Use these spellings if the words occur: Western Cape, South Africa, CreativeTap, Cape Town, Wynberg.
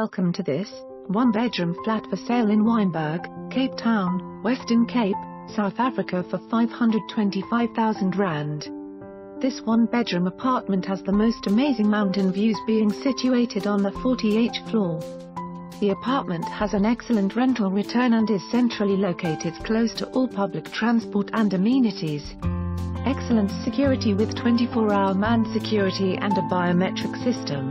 Welcome to this one-bedroom flat for sale in Wynberg, Cape Town, Western Cape, South Africa for R525,000. This one-bedroom apartment has the most amazing mountain views, being situated on the 40th floor. The apartment has an excellent rental return and is centrally located, close to all public transport and amenities. Excellent security with 24-hour manned security and a biometric system.